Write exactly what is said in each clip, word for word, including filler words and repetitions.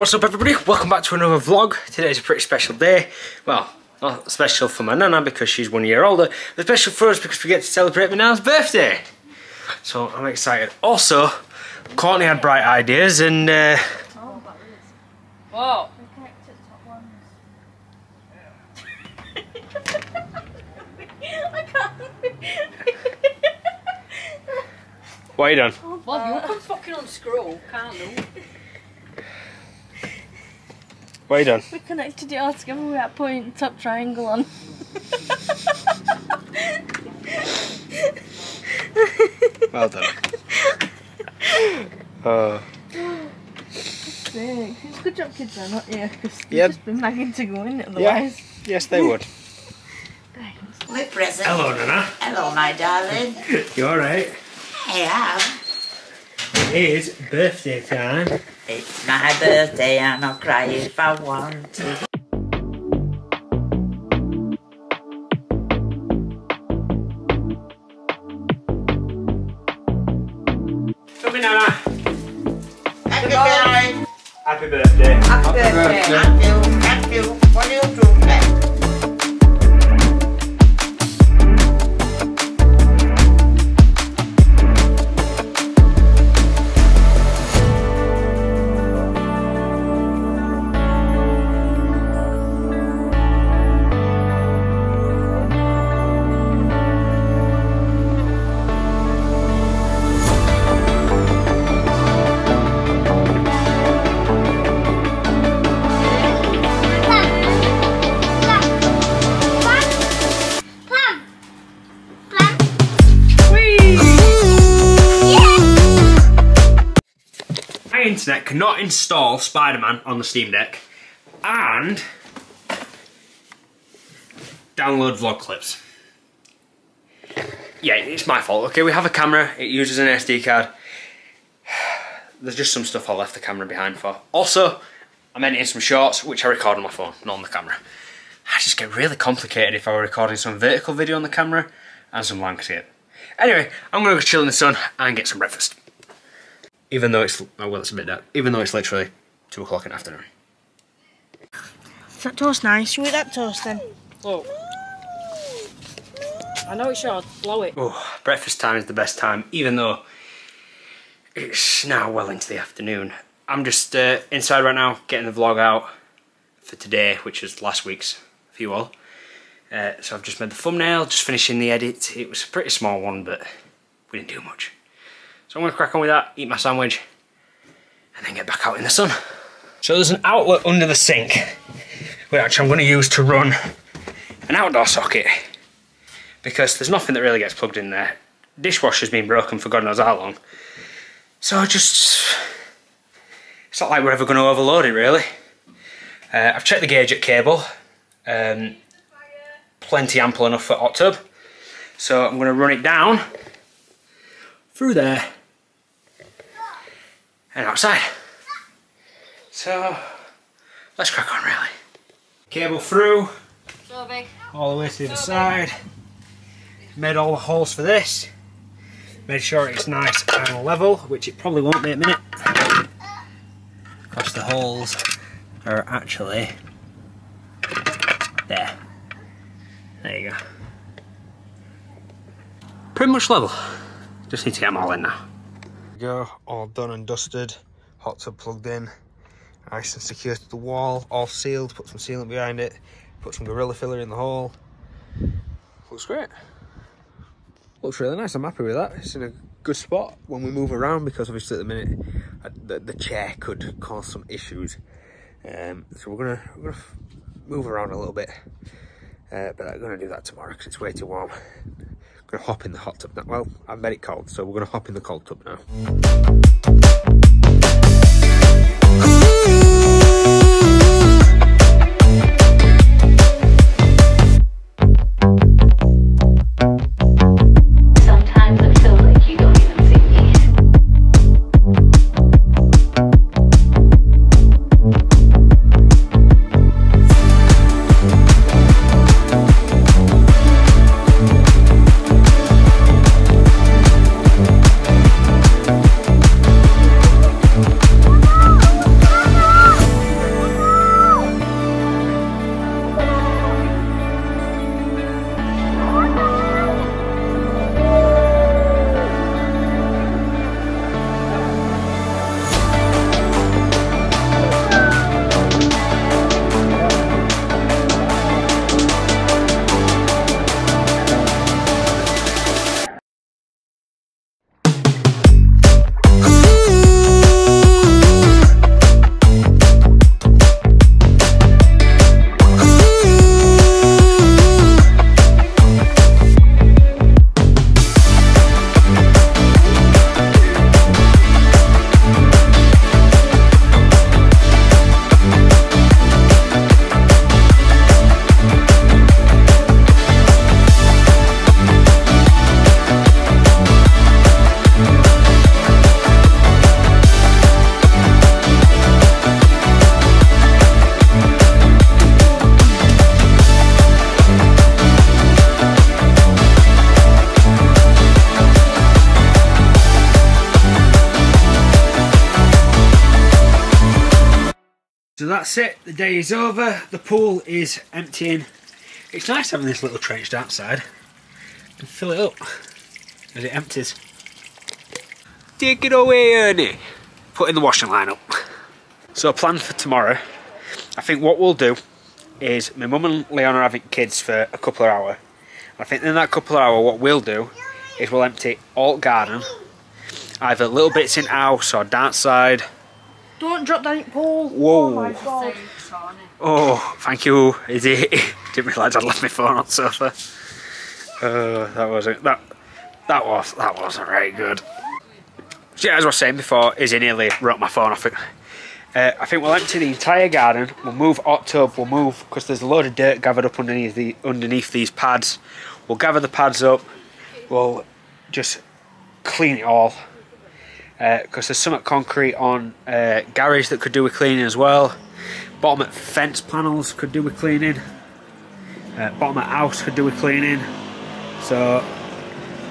What's up everybody, welcome back to another vlog. Today's a pretty special day. Well, not special for my nana because she's one year older, but special for us because we get to celebrate my nana's birthday. So I'm excited. Also, Courtney had bright ideas and uh... oh, that is. Whoa. I can't. What are you doing? Oh, well, you can fucking unscrew, can't you? Well done. We connected it all together without putting the top triangle on. Well done. Oh. It's a good job kids are not here, because they've yep. just been nagging to go in otherwise. Yeah. Yes, they would. We're present. Hello, Nana. Hello, my darling. You alright? I am. It is birthday time. It's my birthday and I'll cry if I want to. Come in, Nana. Happy birthday. Happy birthday. Happy birthday. Thank you. Thank you. What you do next? Internet cannot install Spider-Man on the Steam Deck and download vlog clips. Yeah, it's my fault. Okay, we have a camera, it uses an S D card. There's just some stuff I left the camera behind for. Also, I'm editing some shorts which I record on my phone, not on the camera. I just get really complicated if I were recording some vertical video on the camera and some landscape. Anyway, I'm gonna go chill in the sun and get some breakfast. Even though it's, well, it's a bit dark, even though it's literally two o'clock in the afternoon. Is that toast nice? You eat that toast then? Look. I know it's yours, blow it. Oh, breakfast time is the best time, even though it's now well into the afternoon. I'm just uh, inside right now, getting the vlog out for today, which is last week's for you all. Uh, so I've just made the thumbnail, just finishing the edit. It was a pretty small one, but we didn't do much. So I'm going to crack on with that, eat my sandwich, and then get back out in the sun. So there's an outlet under the sink, which I'm going to use to run an outdoor socket, because there's nothing that really gets plugged in there. Dishwasher's been broken for God knows how long. So I just, it's not like we're ever going to overload it really. Uh, I've checked the gauge at cable, um, plenty ample enough for hot tub. So I'm going to run it down, through there, and outside. So let's crack on really. Cable through, so big. All the way to the so other side. Big. Made all the holes for this. Made sure it's nice and level, which it probably won't be in a minute. Because the holes are actually there. There you go. Pretty much level. Just need to get them all in now. There we go, all done and dusted. Hot tub plugged in. Nice and secure to the wall, all sealed. Put some sealant behind it. Put some Gorilla Filler in the hole. Looks great. Looks really nice, I'm happy with that. It's in a good spot when we move around because obviously at the minute the, the chair could cause some issues. Um, so we're gonna, we're gonna move around a little bit. Uh, but I'm gonna do that tomorrow because it's way too warm. Gonna hop in the hot tub now. Well, I've made it cold, so we're gonna hop in the cold tub now. Sometimes I feel like you don't even see me. So that's it, the day is over, the pool is emptying. It's nice having this little trenched outside. You can fill it up as it empties. Take it away, Ernie. Put in the washing line up. So plan for tomorrow. I think what we'll do is my mum and Leon are having kids for a couple of hours. I think in that couple of hours what we'll do is we'll empty all garden. Either little bits in house or downside. Don't drop down your pool. Whoa. Oh my god. Oh, thank you, Izzy. Didn't realise I'd left my phone on the sofa. Uh, that wasn't that that was that wasn't very good. So yeah, as I was saying before, Izzy nearly broke my phone off it. Uh, I think we'll empty the entire garden. We'll move October. We'll move because there's a load of dirt gathered up underneath the underneath these pads. We'll gather the pads up. We'll just clean it all. Because uh, there's some at concrete on uh, garage that could do with cleaning as well. Bottom at fence panels could do with cleaning. Uh, bottom at house could do with cleaning. So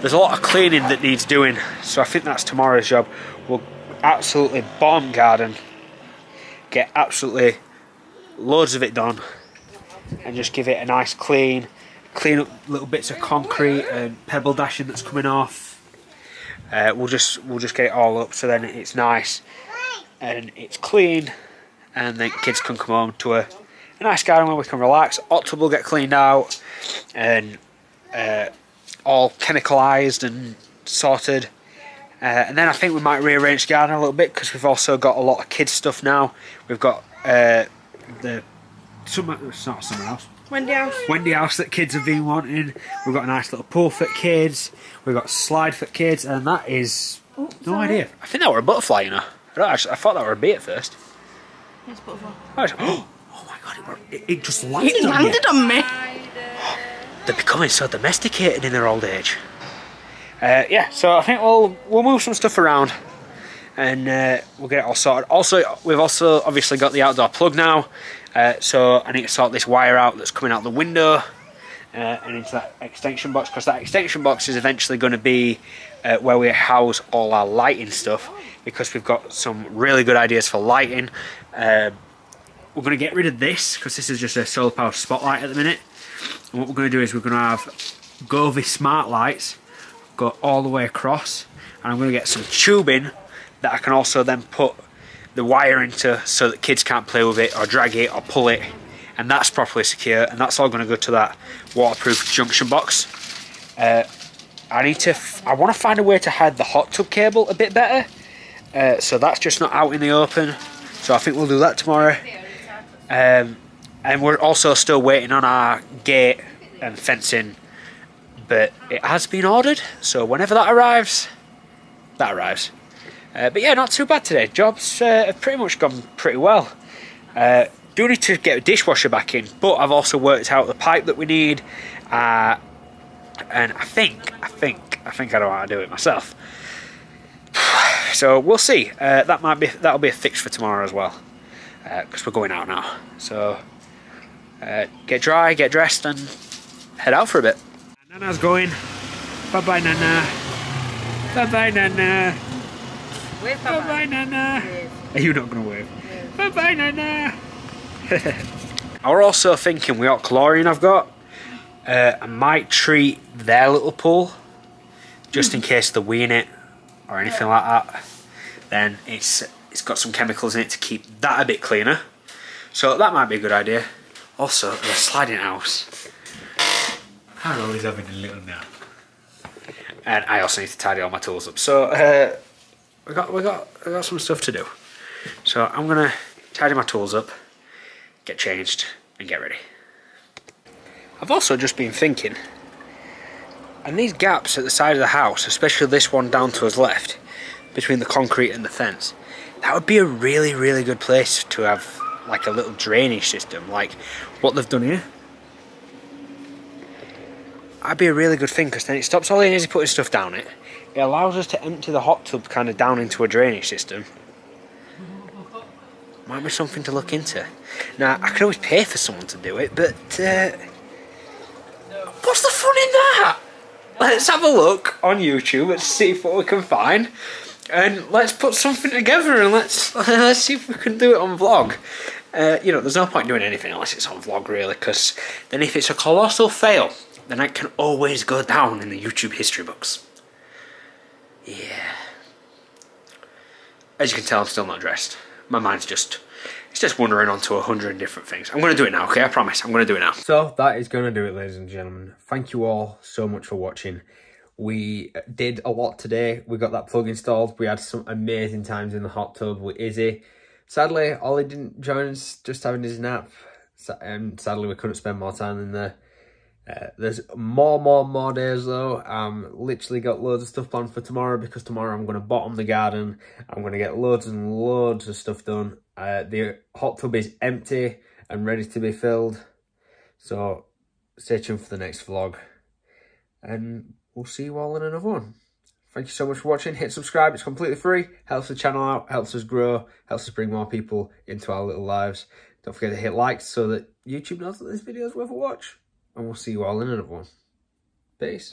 there's a lot of cleaning that needs doing. So I think that's tomorrow's job. We'll absolutely bomb garden. Get absolutely loads of it done. And just give it a nice clean. Clean up little bits of concrete and pebble dashing that's coming off. Uh, we'll just we'll just get it all up so then it's nice and it's clean, and then kids can come home to a, a nice garden where we can relax. October will get cleaned out and uh, all chemicalised and sorted, uh, and then I think we might rearrange the garden a little bit because we've also got a lot of kids stuff now. We've got uh, the summer, it's not summer house. Wendy House. Wendy House that kids have been wanting. We've got a nice little pool for kids. We've got a slide for kids, and that is oh, no that idea. It? I think that were a butterfly, you know. I, actually, I thought that were a bee at first. It's a butterfly. Oh, it's, oh, oh my god! It, were, it, it just landed. It landed on, on me. They're becoming so domesticated in their old age. Uh, yeah, so I think we'll we'll move some stuff around, and uh, we'll get it all sorted. Also, we've also obviously got the outdoor plug now. Uh, so I need to sort this wire out that's coming out the window uh, and into that extension box, because that extension box is eventually going to be uh, where we house all our lighting stuff, because we've got some really good ideas for lighting. Uh, we're going to get rid of this because this is just a solar powered spotlight at the minute, and what we're going to do is we're going to have Govee smart lights go all the way across, and I'm going to get some tubing that I can also then put the wire into so that kids can't play with it or drag it or pull it, and that's properly secure, and that's all going to go to that waterproof junction box. uh, I need to f I want to find a way to hide the hot tub cable a bit better, uh, so that's just not out in the open, so I think we'll do that tomorrow. Um, and we're also still waiting on our gate and fencing, but it has been ordered, so whenever that arrives, that arrives. Uh, but yeah, not too bad today. Jobs uh, have pretty much gone pretty well. Uh, do need to get a dishwasher back in, but I've also worked out the pipe that we need, uh, and I think, I think, I think I don't know how to do it myself. So we'll see. Uh, that might be that'll be a fix for tomorrow as well, because uh, we're going out now. So uh, get dry, get dressed, and head out for a bit. Nana's going. Bye bye, Nana. Bye bye, Nana. Wave bye bye, bye Nana. Wave. Are you not going to wave? Wave? Bye bye, Nana. I were also thinking we got chlorine I've got. Uh, I might treat their little pool just in case they wee in it or anything like that. Then it's it's got some chemicals in it to keep that a bit cleaner. So that might be a good idea. Also, the sliding house. I'm always having a little nap. And I also need to tidy all my tools up. So. Uh, We got, we got, we got some stuff to do. So I'm gonna tidy my tools up, get changed, and get ready. I've also just been thinking, and these gaps at the side of the house, especially this one down to his left, between the concrete and the fence, that would be a really, really good place to have like a little drainage system, like what they've done here. That'd be a really good thing, because then it stops all the energy putting stuff down it. It allows us to empty the hot tub kind of down into a drainage system. Might be something to look into. Now, I could always pay for someone to do it, but uh, what's the fun in that? Let's have a look on YouTube. Let's see what we can find, and let's put something together, and let's let's see if we can do it on vlog. uh, you know, there's no point doing anything unless it's on vlog, really, because then if it's a colossal fail, then it can always go down in the YouTube history books. Yeah. As you can tell, I'm still not dressed. My mind's just, it's just wandering onto a hundred different things. I'm going to do it now, okay? I promise, I'm going to do it now. So that is going to do it, ladies and gentlemen. Thank you all so much for watching. We did a lot today. We got that plug installed. We had some amazing times in the hot tub with Izzy. Sadly, Ollie didn't join us, just having his nap. And sadly, we couldn't spend more time in there. Uh, there's more, more, more days though. Um, literally got loads of stuff planned for tomorrow, because tomorrow I'm going to bottom the garden. I'm going to get loads and loads of stuff done. Uh, the hot tub is empty and ready to be filled. So stay tuned for the next vlog. And we'll see you all in another one. Thank you so much for watching. Hit subscribe. It's completely free. Helps the channel out. Helps us grow. Helps us bring more people into our little lives. Don't forget to hit like so that YouTube knows that this video is worth a watch. And we'll see you all in another one. Peace.